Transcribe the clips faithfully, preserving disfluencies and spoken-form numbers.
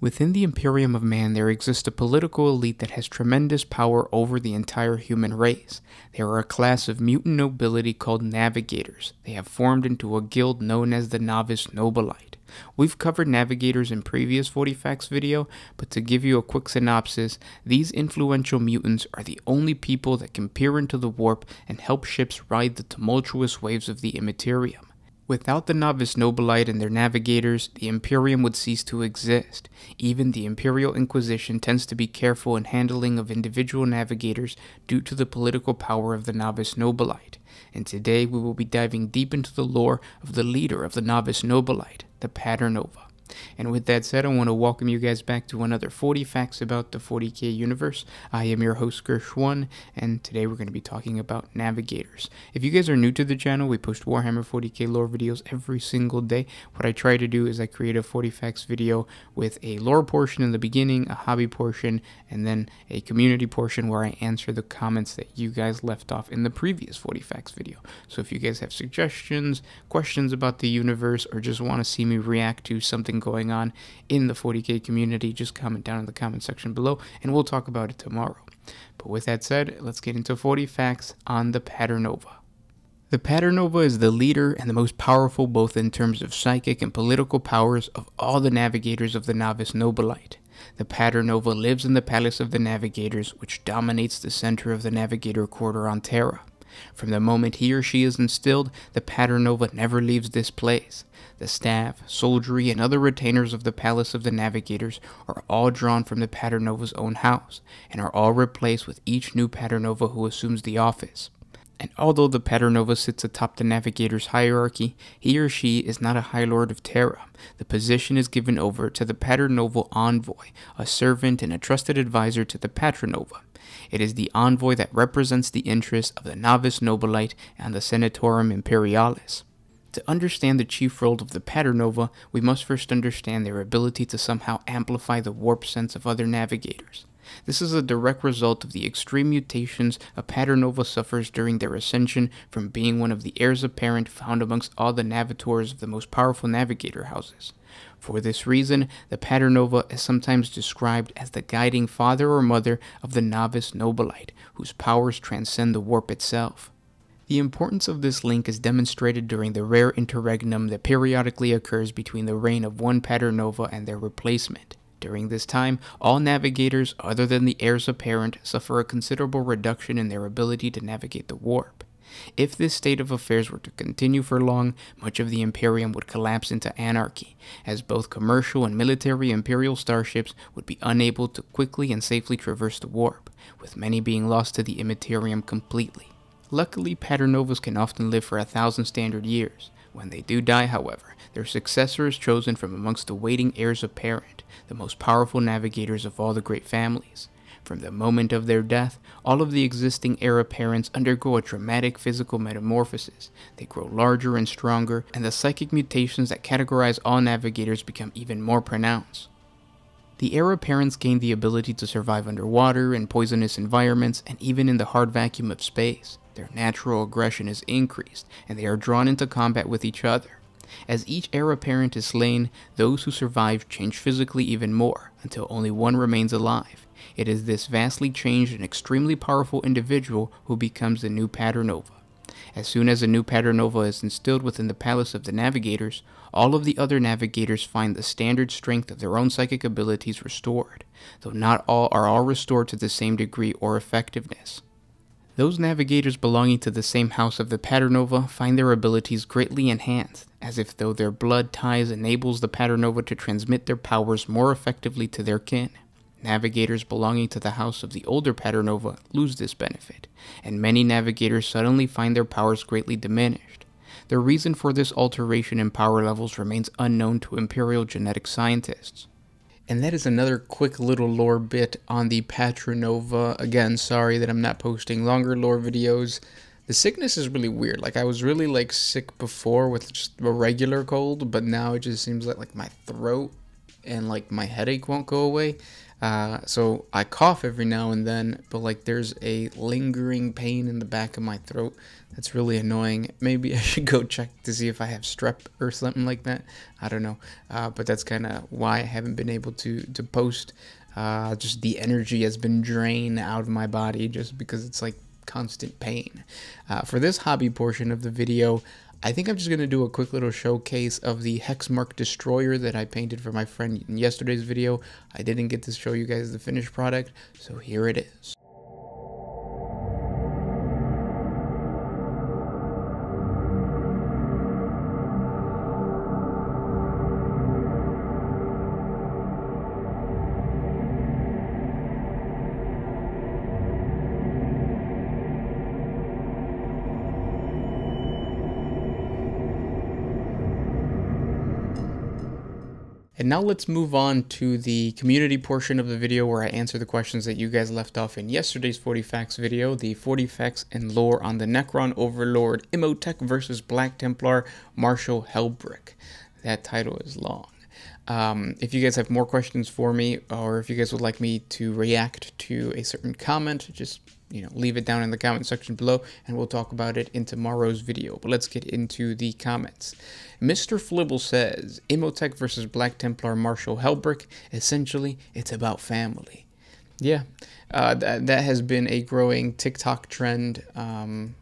Within the Imperium of Man, there exists a political elite that has tremendous power over the entire human race. They are a class of mutant nobility called Navigators. They have formed into a guild known as the Navis Nobilite. We've covered Navigators in previous forty facts video, but to give you a quick synopsis, these influential mutants are the only people that can peer into the warp and help ships ride the tumultuous waves of the Immaterium. Without the Navis Nobilite and their Navigators, the Imperium would cease to exist. Even the Imperial Inquisition tends to be careful in handling of individual Navigators due to the political power of the Navis Nobilite. And today we will be diving deep into the lore of the leader of the Navis Nobilite, the Paternova. And with that said, I want to welcome you guys back to another forty facts about the forty K universe. I am your host, Gersh One, and today we're going to be talking about Navigators. If you guys are new to the channel, we post Warhammer forty K lore videos every single day. What I try to do is I create a forty facts video with a lore portion in the beginning, a hobby portion, and then a community portion where I answer the comments that you guys left off in the previous forty facts video. So if you guys have suggestions, questions about the universe, or just want to see me react to something going on in the forty K community, just comment down in the comment section below and we'll talk about it tomorrow. But with that said, let's get into forty facts on the Paternova. The Paternova is the leader and the most powerful, both in terms of psychic and political powers, of all the Navigators of the Navis Nobilite. The Paternova lives in the Palace of the Navigators, which dominates the center of the Navigator Quarter on Terra. From the moment he or she is instilled, the Paternova never leaves this place. The staff, soldiery, and other retainers of the Palace of the Navigators are all drawn from the Paternova's own house, and are all replaced with each new Paternova who assumes the office. And although the Paternova sits atop the Navigator's hierarchy, he or she is not a High Lord of Terra. The position is given over to the Paternova Envoy, a servant and a trusted advisor to the Paternova. It is the envoy that represents the interests of the Navis Nobilite and the Senatorum Imperialis. To understand the chief role of the Paternova, we must first understand their ability to somehow amplify the warp sense of other Navigators. This is a direct result of the extreme mutations a Paternova suffers during their ascension from being one of the heirs apparent found amongst all the Navators of the most powerful Navigator houses. For this reason, the Paternova is sometimes described as the guiding father or mother of the Navis Nobilite, whose powers transcend the warp itself. The importance of this link is demonstrated during the rare interregnum that periodically occurs between the reign of one Paternova and their replacement. During this time, all Navigators, other than the heirs apparent, suffer a considerable reduction in their ability to navigate the warp. If this state of affairs were to continue for long, much of the Imperium would collapse into anarchy, as both commercial and military Imperial starships would be unable to quickly and safely traverse the warp, with many being lost to the Immaterium completely. Luckily, Paternovas can often live for a thousand standard years. When they do die, however, their successor is chosen from amongst the waiting heirs apparent, the most powerful Navigators of all the great families. From the moment of their death, all of the existing heir apparents undergo a dramatic physical metamorphosis. They grow larger and stronger, and the psychic mutations that categorize all Navigators become even more pronounced. The heir apparents gain the ability to survive underwater, in poisonous environments, and even in the hard vacuum of space. Their natural aggression is increased, and they are drawn into combat with each other. As each heir apparent is slain, those who survive change physically even more, until only one remains alive. It is this vastly changed and extremely powerful individual who becomes the new Paternova. As soon as a new Paternova is instilled within the Palace of the Navigators, all of the other Navigators find the standard strength of their own psychic abilities restored, though not all are all restored to the same degree or effectiveness. Those Navigators belonging to the same house of the Paternova find their abilities greatly enhanced, as if though their blood ties enables the Paternova to transmit their powers more effectively to their kin. Navigators belonging to the house of the older Paternova lose this benefit, and many Navigators suddenly find their powers greatly diminished. The reason for this alteration in power levels remains unknown to Imperial genetic scientists. And that is another quick little lore bit on the Paternova. Again, sorry that I'm not posting longer lore videos. The sickness is really weird. Like, I was really, like, sick before with just a regular cold, but now it just seems like, like, my throat and, like, my headache won't go away. Uh, so I cough every now and then, but like there's a lingering pain in the back of my throat that's really annoying. Maybe I should go check to see if I have strep or something like that. I don't know, uh, but that's kind of why I haven't been able to to post. Uh, just the energy has been drained out of my body just because it's like constant pain. Uh, for this hobby portion of the video, I think I'm just going to do a quick little showcase of the Hexmark Destroyer that I painted for my friend in yesterday's video. I didn't get to show you guys the finished product, so here it is. And now let's move on to the community portion of the video where I answer the questions that you guys left off in yesterday's forty facts video, the forty facts and lore on the Necron Overlord Imotekh versus Black Templar Marshal Helbrecht. That title is long. Um, if you guys have more questions for me, or if you guys would like me to react to a certain comment, just, you know, leave it down in the comment section below and we'll talk about it in tomorrow's video. But let's get into the comments. Mister Flibble says, Imotekh versus Black Templar Marshal Helbrecht, essentially, it's about family. Yeah, uh, th that has been a growing TikTok trend. Um,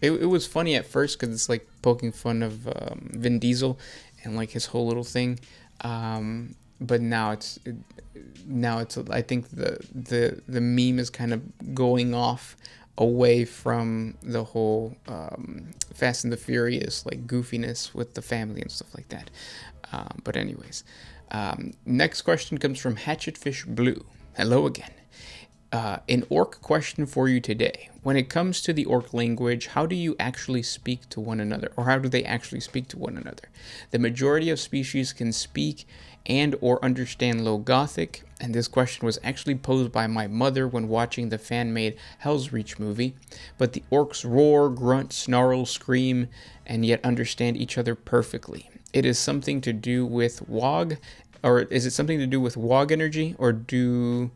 it, it was funny at first because it's like poking fun of um, Vin Diesel and like his whole little thing. Um, but now it's, it, now it's, I think the, the, the meme is kind of going off away from the whole, um, Fast and the Furious, like goofiness with the family and stuff like that. Um, but anyways, um, next question comes from Hatchetfish Blue. Hello again. Uh, an orc question for you today. When it comes to the orc language, how do you actually speak to one another? Or how do they actually speak to one another? The majority of species can speak and or understand Low Gothic. And this question was actually posed by my mother when watching the fan-made Hell's Reach movie. But the orcs roar, grunt, snarl, scream, and yet understand each other perfectly. It is something to do with Wog, or is it something to do with Wog energy, or do...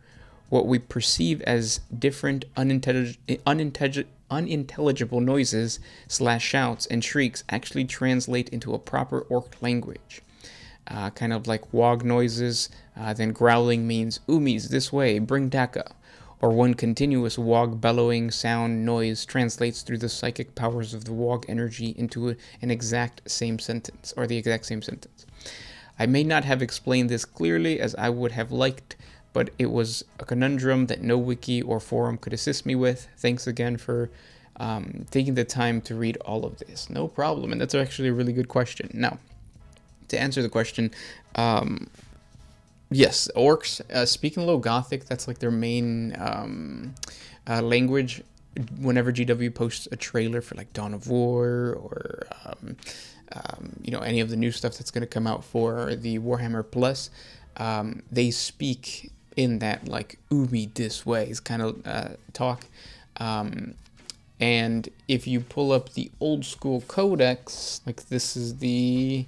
what we perceive as different unintellig unintellig unintelligible noises slash shouts and shrieks actually translate into a proper orc language. Uh, kind of like wog noises, uh, then growling means umis this way, bring daka. Or one continuous wog bellowing sound noise translates through the psychic powers of the wog energy into a, an exact same sentence, or the exact same sentence. I may not have explained this clearly as I would have liked, but it was a conundrum that no wiki or forum could assist me with. Thanks again for um, taking the time to read all of this. No problem, and that's actually a really good question. Now, to answer the question, um, yes, orcs, uh, speaking Low Gothic, that's like their main um, uh, language. Whenever G W posts a trailer for like Dawn of War or, um, um, you know, any of the new stuff that's gonna come out for the Warhammer Plus, um, they speak in that like ubi this way is kind of uh, talk. Um, and if you pull up the old school codex, like this is the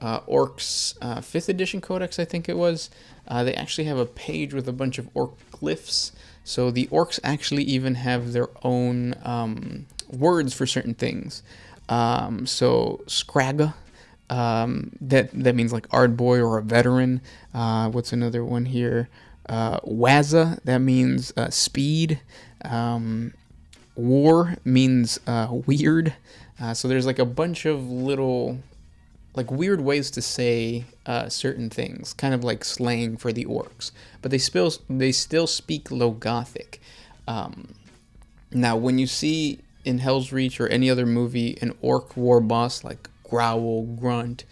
uh, Orcs uh, fifth edition codex, I think it was, uh, they actually have a page with a bunch of orc glyphs. So the orcs actually even have their own um, words for certain things. Um, so scragga. Um, that, that means like Ardboy or a veteran. Uh, what's another one here? Uh, Wazza, that means uh, speed. Um, war means uh, weird. Uh, so there's like a bunch of little, like weird ways to say uh, certain things, kind of like slang for the orcs. But they still, they still speak Low Gothic. Um, now, when you see in Hell's Reach or any other movie an orc war boss like growl, grunt,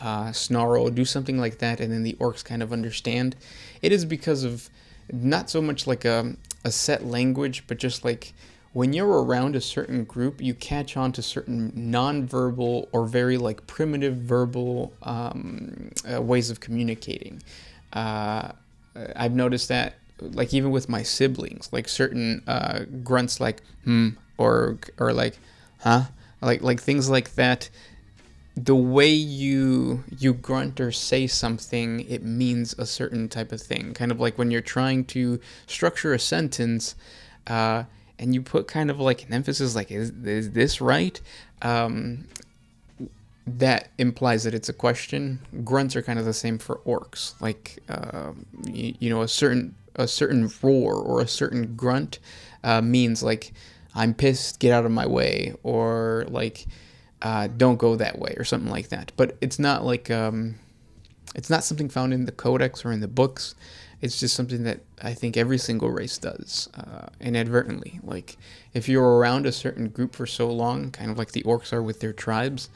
uh, snarl, do something like that, and then the orcs kind of understand. It is because of not so much like a, a set language, but just like when you're around a certain group, you catch on to certain non-verbal or very like primitive verbal um, uh, ways of communicating. Uh, I've noticed that like even with my siblings, like certain uh, grunts like, hmm, or, or like, huh, like, like things like that. the way you you grunt or say something, it means a certain type of thing. Kind of like when you're trying to structure a sentence, uh, and you put kind of like an emphasis, like, is, is this right? Um, that implies that it's a question. Grunts are kind of the same for orcs. Like, uh, you, you know, a certain a certain roar or a certain grunt uh, means like, I'm pissed, get out of my way, or like, Uh, don't go that way, or something like that. But it's not like, um, it's not something found in the codex or in the books. It's just something that I think every single race does, uh, inadvertently. Like, if you're around a certain group for so long, kind of like the orcs are with their tribes,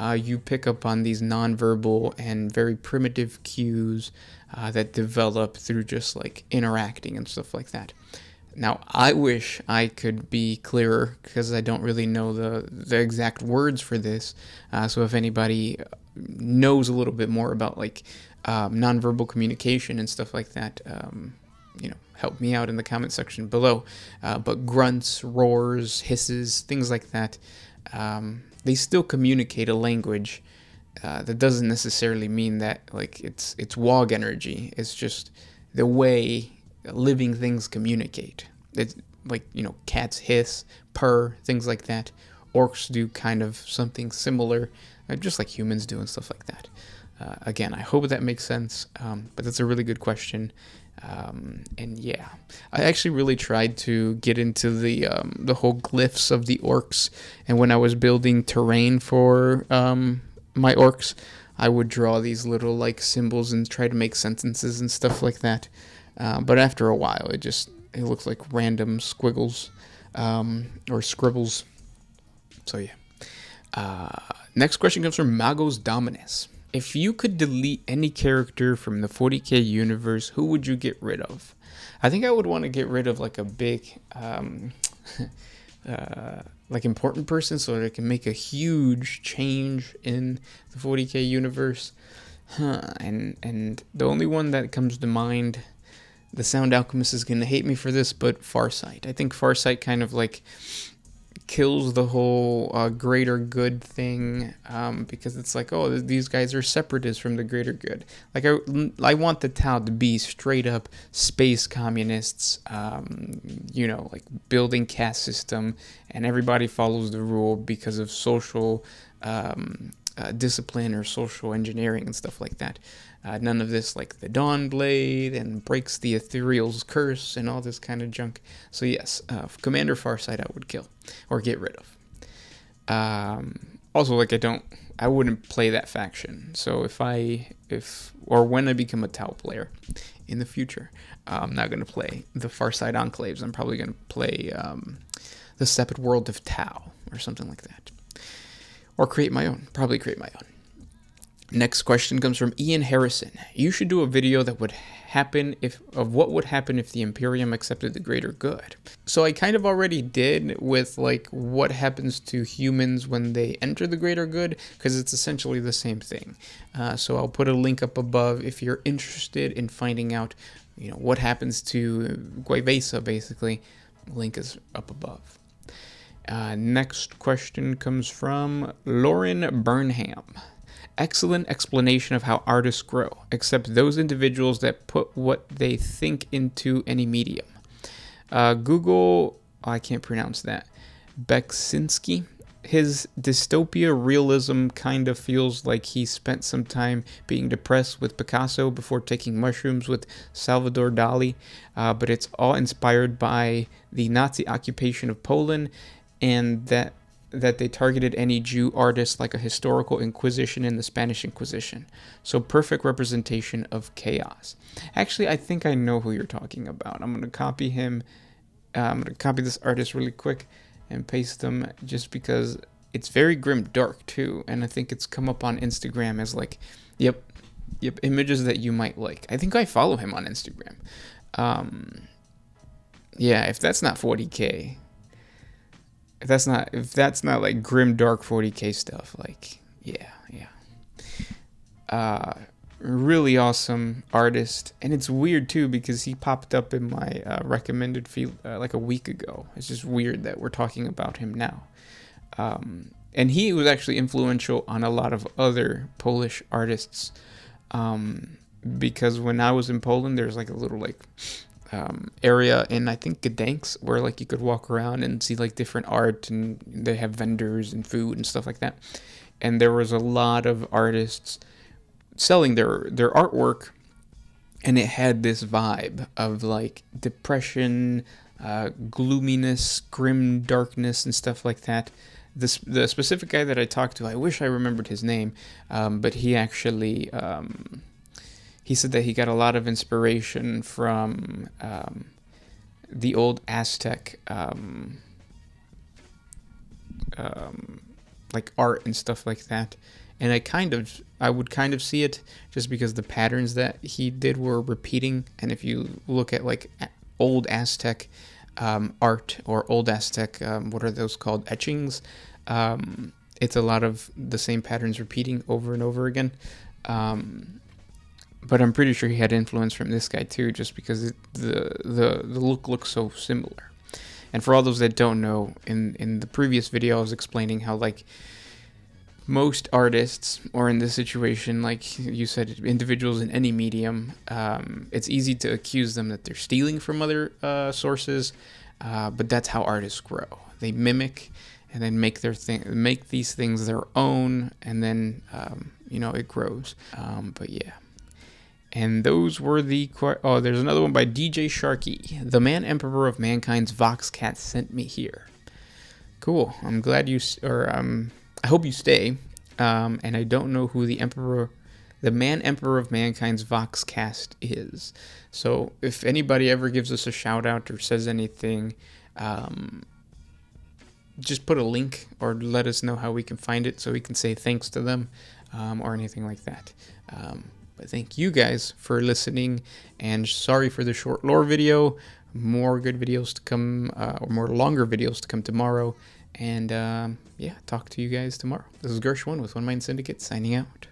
uh, you pick up on these nonverbal and very primitive cues uh, that develop through just like interacting and stuff like that. Now, I wish I could be clearer, because I don't really know the, the exact words for this. Uh, so if anybody knows a little bit more about, like, um, nonverbal communication and stuff like that, um, you know, help me out in the comment section below. Uh, but grunts, roars, hisses, things like that, um, they still communicate a language uh, that doesn't necessarily mean that, like, it's, it's WOG energy. It's just the way living things communicate. It's like, you know, cats hiss, purr, things like that. Orcs do kind of something similar, just like humans do and stuff like that. Uh, again, I hope that makes sense, um, but that's a really good question. Um, and yeah, I actually really tried to get into the um, the whole glyphs of the orcs, and when I was building terrain for um, my orcs, I would draw these little like symbols and try to make sentences and stuff like that. Uh, but after a while, it just, it looks like random squiggles, um, or scribbles. So yeah. Uh, next question comes from Magos Dominus. If you could delete any character from the forty K universe, who would you get rid of? I think I would want to get rid of like a big, um, uh, like important person, so that it can make a huge change in the forty K universe. Huh. And, and the only one that comes to mind, the Sound Alchemist is going to hate me for this, but Farsight. I think Farsight kind of, like, kills the whole uh, Greater Good thing, um, because it's like, oh, these guys are separatists from the Greater Good. Like, I, I want the Tau to be straight-up space communists, um, you know, like, building caste system, and everybody follows the rule because of social um, uh, discipline or social engineering and stuff like that. Uh, none of this, like the Dawn Blade and breaks the Ethereal's curse and all this kind of junk. So yes, uh, Commander Farsight I would kill or get rid of. Um, also, like I don't, I wouldn't play that faction. So if I, if or when I become a Tau player in the future, uh, I'm not gonna play the Farsight Enclaves. I'm probably gonna play um, the Separate World of Tau or something like that, or create my own. Probably create my own. Next question comes from Ian Harrison. You should do a video that would happen if of what would happen if the Imperium accepted the Greater Good. So I kind of already did with like what happens to humans when they enter the Greater Good, because it's essentially the same thing. Uh, so I'll put a link up above if you're interested in finding out, you know, what happens to Guayvesa basically. Link is up above. Uh, next question comes from Lauren Burnham. Excellent explanation of how artists grow, except those individuals that put what they think into any medium. Uh, Google, oh, I can't pronounce that, Beksinski. His dystopia realism kind of feels like he spent some time being depressed with Picasso before taking mushrooms with Salvador Dali, uh, but it's all inspired by the Nazi occupation of Poland, and that that they targeted any Jew artist like a historical Inquisition in the Spanish Inquisition. So perfect representation of chaos. Actually, I think I know who you're talking about. I'm going to copy him. Uh, I'm going to copy this artist really quick and paste them, just because it's very grim dark too. And I think it's come up on Instagram as like, yep, yep, images that you might like. I think I follow him on Instagram. Um, yeah, if that's not forty K... If that's not, if that's not like grim dark forty K stuff, like, yeah, yeah. Uh, really awesome artist. And it's weird too, because he popped up in my uh, recommended feed uh, like a week ago. It's just weird that we're talking about him now. Um, and he was actually influential on a lot of other Polish artists, um, because when I was in Poland, there's like a little like um, area in, I think, Gdansk, where like you could walk around and see like different art, and they have vendors and food and stuff like that. And there was a lot of artists selling their, their artwork, and it had this vibe of like depression, uh, gloominess, grim darkness, and stuff like that. This, the specific guy that I talked to, I wish I remembered his name, um, but he actually, um, he said that he got a lot of inspiration from um, the old Aztec um, um, like art and stuff like that. And I kind of, I would kind of see it just because the patterns that he did were repeating. And if you look at like old Aztec um, art or old Aztec, um, what are those called? Etchings. Um, it's a lot of the same patterns repeating over and over again. Um, but I'm pretty sure he had influence from this guy too, just because it, the, the, the look looks so similar. And for all those that don't know, in, in the previous video, I was explaining how like, most artists, or in this situation, like you said, individuals in any medium, um, it's easy to accuse them that they're stealing from other uh, sources, uh, but that's how artists grow. They mimic and then make their thing, make these things their own, and then um, you know, it grows. Um, but yeah, and those were the qu oh, there's another one by D J Sharky. The man emperor of mankind's Vox Cat sent me here. Cool. I'm glad you s or um. I hope you stay, um, and I don't know who the emperor, the man emperor of mankind's Vox Cast is. So if anybody ever gives us a shout out or says anything, um, just put a link or let us know how we can find it so we can say thanks to them, um, or anything like that. Um, but thank you guys for listening, and sorry for the short lore video. More good videos to come, uh, or more longer videos to come tomorrow. And, um, yeah, talk to you guys tomorrow. This is Gersh One with One Mind Syndicate, signing out.